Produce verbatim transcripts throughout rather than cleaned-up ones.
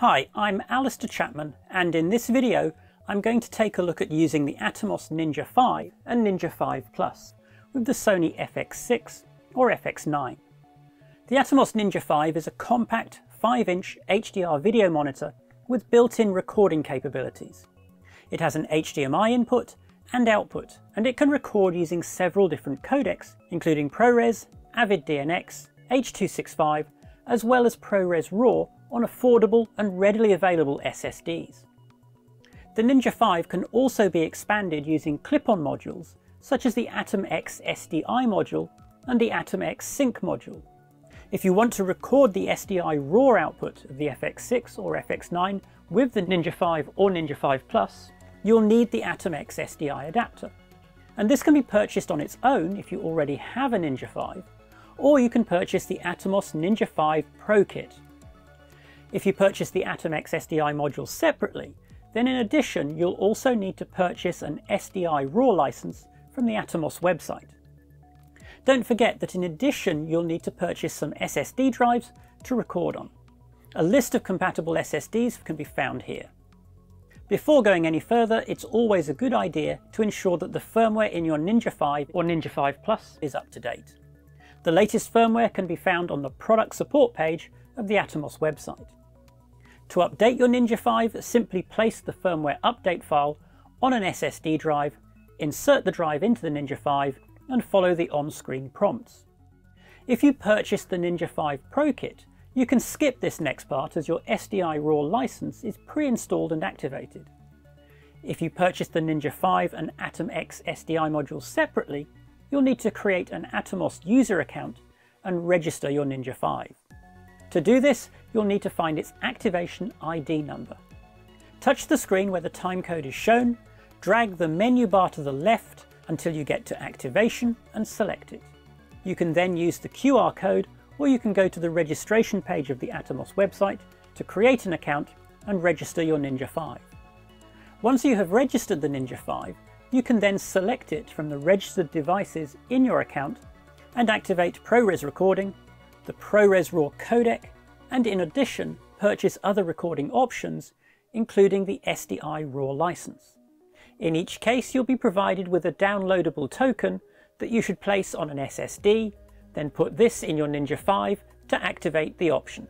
Hi, I'm Alistair Chapman, and in this video I'm going to take a look at using the Atomos Ninja V and Ninja V Plus with the Sony F X six or F X nine. The Atomos Ninja V is a compact five inch H D R video monitor with built-in recording capabilities. It has an H D M I input and output, and it can record using several different codecs including ProRes, Avid D N X, H two sixty-five, as well as ProRes RAW on affordable and readily available S S Ds. The Ninja V can also be expanded using clip-on modules such as the AtomX S D I module and the AtomX Sync module. If you want to record the S D I RAW output of the F X six or F X nine with the Ninja V or Ninja V Plus, you'll need the AtomX S D I adapter. And this can be purchased on its own if you already have a Ninja V, or you can purchase the Atomos Ninja V Pro Kit. If you purchase the AtomX S D I module separately, then in addition you'll also need to purchase an S D I RAW license from the Atomos website. Don't forget that in addition you'll need to purchase some S S D drives to record on. A list of compatible S S Ds can be found here. Before going any further, it's always a good idea to ensure that the firmware in your Ninja V or Ninja V Plus is up to date. The latest firmware can be found on the product support page of the Atomos website. To update your Ninja V, simply place the firmware update file on an S S D drive, insert the drive into the Ninja V, and follow the on-screen prompts. If you purchase the Ninja V Pro Kit, you can skip this next part as your S D I RAW license is pre-installed and activated. If you purchase the Ninja V and AtomX S D I modules separately, you'll need to create an Atomos user account and register your Ninja V. To do this, you'll need to find its activation I D number. Touch the screen where the timecode is shown, drag the menu bar to the left until you get to activation and select it. You can then use the Q R code, or you can go to the registration page of the Atomos website to create an account and register your Ninja V. Once you have registered the Ninja V, you can then select it from the registered devices in your account and activate ProRes recording, the ProRes RAW codec, and in addition purchase other recording options including the S D I RAW license. In each case you'll be provided with a downloadable token that you should place on an S S D, then put this in your Ninja V to activate the option.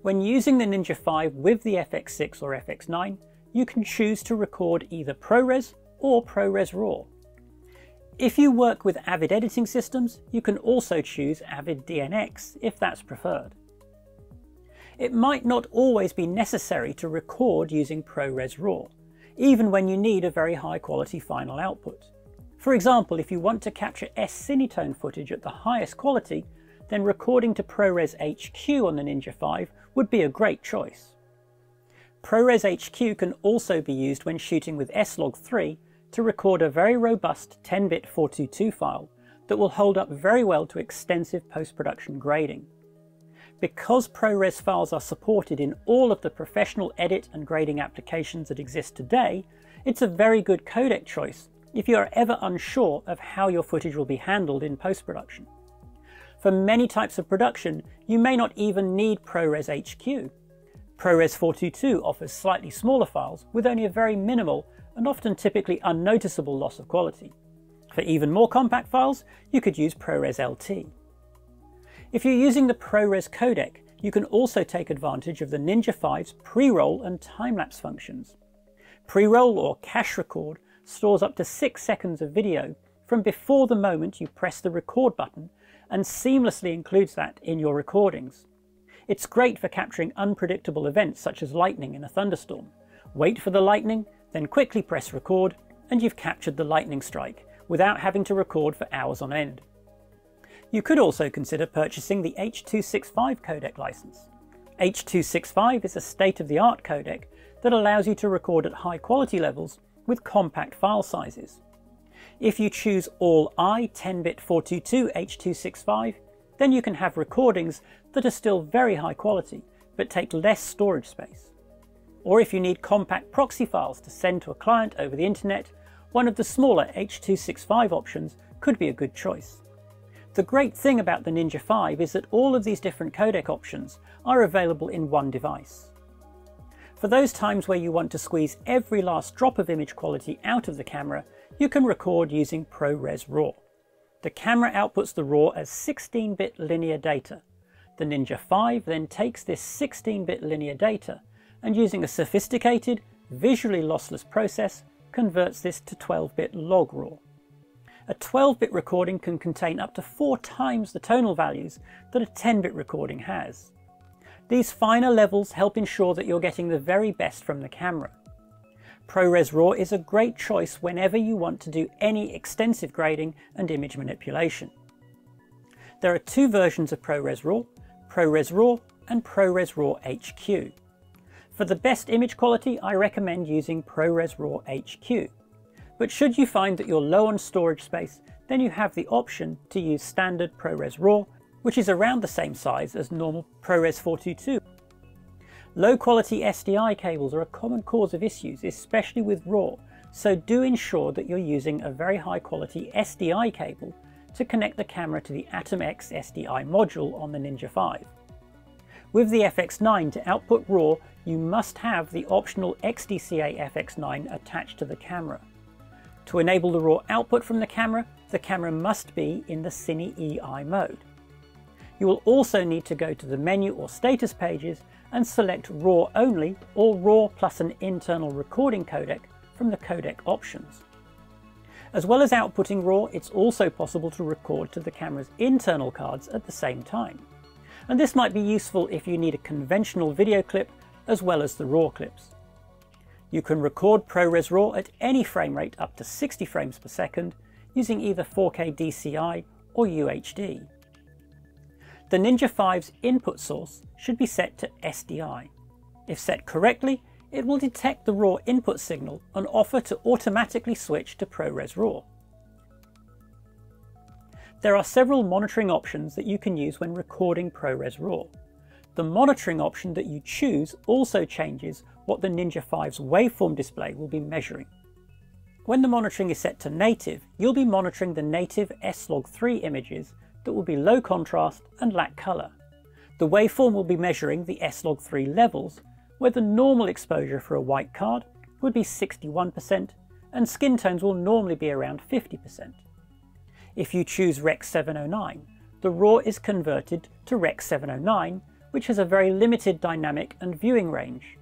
When using the Ninja V with the F X six or F X nine, you can choose to record either ProRes or ProRes RAW. If you work with Avid editing systems, you can also choose Avid D N X if that's preferred. It might not always be necessary to record using ProRes RAW, even when you need a very high quality final output. For example, if you want to capture S-Cinetone footage at the highest quality, then recording to ProRes H Q on the Ninja V would be a great choice. ProRes H Q can also be used when shooting with S log three to record a very robust ten bit four twenty-two file that will hold up very well to extensive post-production grading. Because ProRes files are supported in all of the professional edit and grading applications that exist today, it's a very good codec choice if you are ever unsure of how your footage will be handled in post-production. For many types of production, you may not even need ProRes H Q. ProRes four twenty-two offers slightly smaller files with only a very minimal and often typically unnoticeable loss of quality. For even more compact files, you could use ProRes L T. If you're using the ProRes codec, you can also take advantage of the Ninja V's pre-roll and time-lapse functions. Pre-roll or cache record stores up to six seconds of video from before the moment you press the record button and seamlessly includes that in your recordings. It's great for capturing unpredictable events such as lightning in a thunderstorm. Wait for the lightning, then quickly press record, and you've captured the lightning strike without having to record for hours on end. You could also consider purchasing the H two sixty-five codec license. H two sixty-five is a state-of-the-art codec that allows you to record at high quality levels with compact file sizes. If you choose all I ten bit four twenty-two H two sixty-five, then you can have recordings that are still very high quality but take less storage space. Or if you need compact proxy files to send to a client over the internet, one of the smaller H two sixty-five options could be a good choice. The great thing about the Ninja V is that all of these different codec options are available in one device. For those times where you want to squeeze every last drop of image quality out of the camera, you can record using ProRes RAW. The camera outputs the RAW as sixteen bit linear data. The Ninja five then takes this sixteen bit linear data and, using a sophisticated, visually lossless process, converts this to twelve bit log RAW. A twelve bit recording can contain up to four times the tonal values that a ten bit recording has. These finer levels help ensure that you're getting the very best from the camera. ProRes RAW is a great choice whenever you want to do any extensive grading and image manipulation. There are two versions of ProRes RAW, ProRes RAW and ProRes RAW H Q. For the best image quality, I recommend using ProRes RAW H Q. But should you find that you're low on storage space, then you have the option to use standard ProRes RAW, which is around the same size as normal ProRes four twenty-two. Low quality S D I cables are a common cause of issues, especially with RAW, so do ensure that you're using a very high quality S D I cable to connect the camera to the AtomX S D I module on the Ninja five. With the F X nine to output RAW, you must have the optional X D C A F X nine attached to the camera. To enable the RAW output from the camera, the camera must be in the Cine E I mode. You will also need to go to the menu or status pages and select RAW only or RAW plus an internal recording codec from the codec options. As well as outputting RAW, it's also possible to record to the camera's internal cards at the same time. And this might be useful if you need a conventional video clip as well as the RAW clips. You can record ProRes RAW at any frame rate up to sixty frames per second using either four K D C I or U H D. The Ninja five's input source should be set to S D I. If set correctly, it will detect the RAW input signal and offer to automatically switch to ProRes RAW. There are several monitoring options that you can use when recording ProRes RAW. The monitoring option that you choose also changes what the Ninja five's waveform display will be measuring. When the monitoring is set to native, you'll be monitoring the native S log three images that will be low contrast and lack colour. The waveform will be measuring the S log three levels, where the normal exposure for a white card would be sixty-one percent and skin tones will normally be around fifty percent. If you choose Rec seven oh nine, the RAW is converted to Rec seven oh nine, which has a very limited dynamic and viewing range.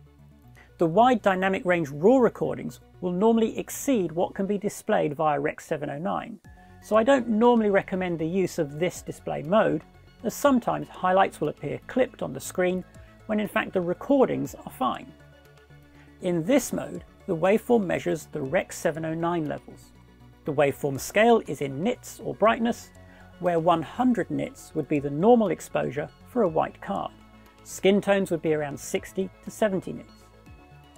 The wide dynamic range RAW recordings will normally exceed what can be displayed via Rec seven oh nine, so I don't normally recommend the use of this display mode, as sometimes highlights will appear clipped on the screen when in fact the recordings are fine. In this mode, the waveform measures the Rec seven oh nine levels. The waveform scale is in nits or brightness, where one hundred nits would be the normal exposure for a white card. Skin tones would be around sixty to seventy nits.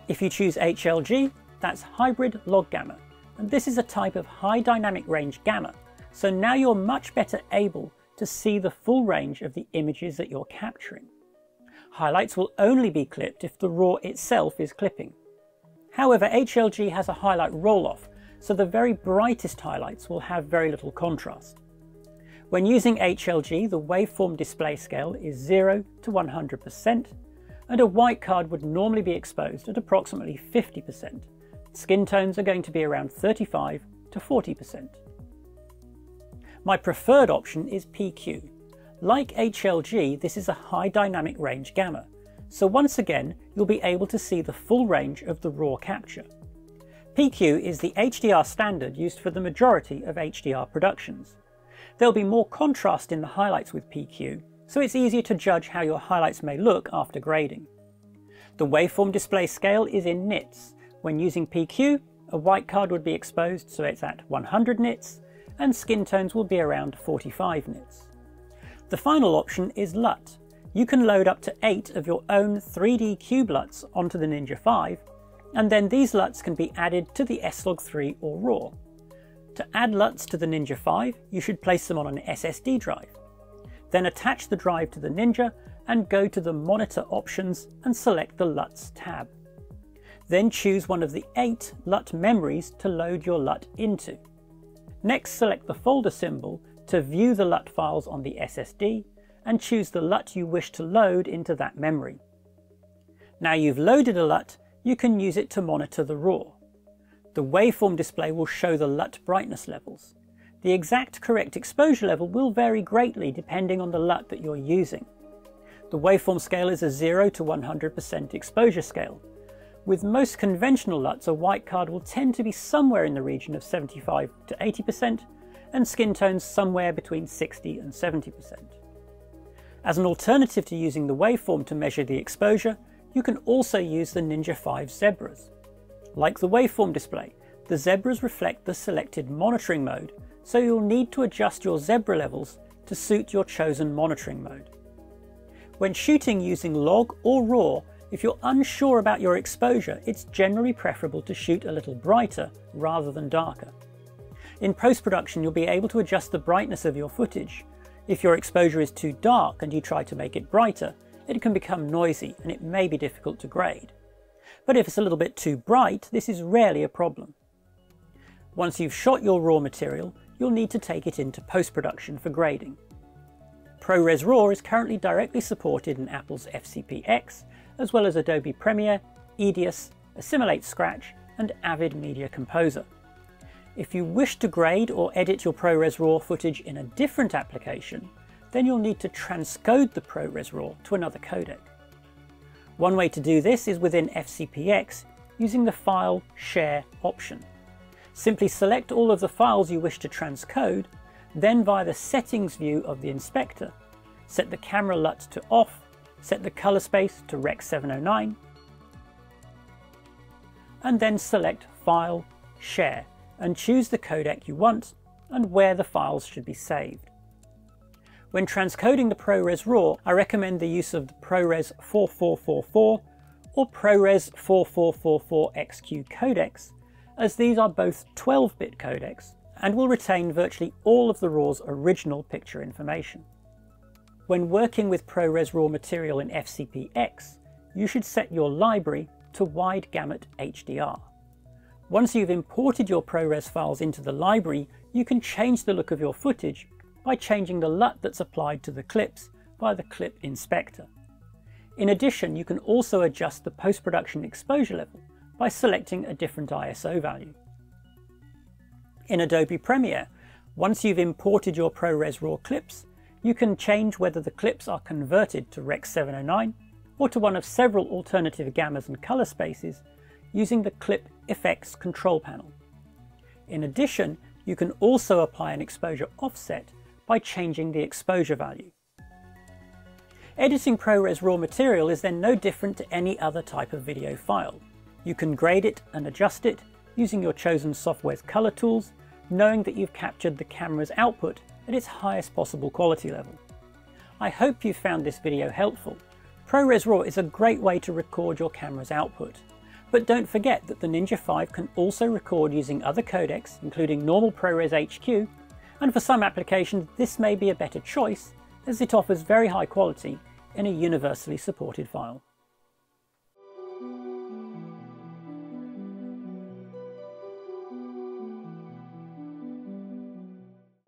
If you choose H L G, that's hybrid log gamma. And this is a type of high dynamic range gamma, so now you're much better able to see the full range of the images that you're capturing. Highlights will only be clipped if the RAW itself is clipping. However, H L G has a highlight roll-off, so the very brightest highlights will have very little contrast. When using H L G, the waveform display scale is zero to one hundred percent, and a white card would normally be exposed at approximately fifty percent. Skin tones are going to be around thirty-five to forty percent. My preferred option is P Q. Like H L G, this is a high dynamic range gamma, so once again you'll be able to see the full range of the RAW capture. P Q is the H D R standard used for the majority of H D R productions. There'll be more contrast in the highlights with P Q, so it's easier to judge how your highlights may look after grading. The waveform display scale is in nits. When using P Q, a white card would be exposed, so it's at one hundred nits, and skin tones will be around forty-five nits. The final option is L U T. You can load up to eight of your own three D cube L U Ts onto the Ninja five, and then these L U Ts can be added to the S log three or RAW. To add L U Ts to the Ninja five, you should place them on an S S D drive. Then attach the drive to the Ninja and go to the Monitor options and select the L U Ts tab. Then choose one of the eight L U T memories to load your L U T into. Next, select the folder symbol to view the L U T files on the S S D and choose the L U T you wish to load into that memory. Now you've loaded a L U T, you can use it to monitor the RAW. The waveform display will show the L U T brightness levels. The exact correct exposure level will vary greatly depending on the L U T that you're using. The waveform scale is a zero to one hundred percent exposure scale. With most conventional L U Ts, a white card will tend to be somewhere in the region of seventy-five to eighty percent and skin tones somewhere between sixty and seventy percent. As an alternative to using the waveform to measure the exposure, you can also use the Ninja five Zebras. Like the waveform display, the Zebras reflect the selected monitoring mode, so you'll need to adjust your Zebra levels to suit your chosen monitoring mode. When shooting using log or RAW, if you're unsure about your exposure, it's generally preferable to shoot a little brighter rather than darker. In post-production, you'll be able to adjust the brightness of your footage. If your exposure is too dark and you try to make it brighter, it can become noisy and it may be difficult to grade. But if it's a little bit too bright, this is rarely a problem. Once you've shot your RAW material, you'll need to take it into post-production for grading. ProRes RAW is currently directly supported in Apple's F C P X, as well as Adobe Premiere, EDIUS, Assimilate Scratch, and Avid Media Composer. If you wish to grade or edit your ProRes RAW footage in a different application, then you'll need to transcode the ProRes RAW to another codec. One way to do this is within F C P X using the File Share option. Simply select all of the files you wish to transcode, then via the Settings view of the inspector, set the camera L U T to off, set the color space to Rec seven oh nine, and then select File, Share, and choose the codec you want and where the files should be saved. When transcoding the ProRes RAW, I recommend the use of the ProRes four four four four or ProRes four four four four X Q codecs, as these are both twelve bit codecs and will retain virtually all of the RAW's original picture information. When working with ProRes RAW material in F C P X, you should set your library to Wide Gamut H D R. Once you've imported your ProRes files into the library, you can change the look of your footage by changing the L U T that's applied to the clips by the clip inspector. In addition, you can also adjust the post-production exposure level by selecting a different I S O value. In Adobe Premiere, once you've imported your ProRes RAW clips, you can change whether the clips are converted to Rec seven oh nine or to one of several alternative gammas and color spaces using the Clip Effects control panel. In addition, you can also apply an exposure offset by changing the exposure value. Editing ProRes RAW material is then no different to any other type of video file. You can grade it and adjust it using your chosen software's color tools, knowing that you've captured the camera's output at its highest possible quality level. I hope you found this video helpful. ProRes RAW is a great way to record your camera's output. But don't forget that the Ninja five can also record using other codecs, including normal ProRes H Q, and for some applications this may be a better choice as it offers very high quality in a universally supported file.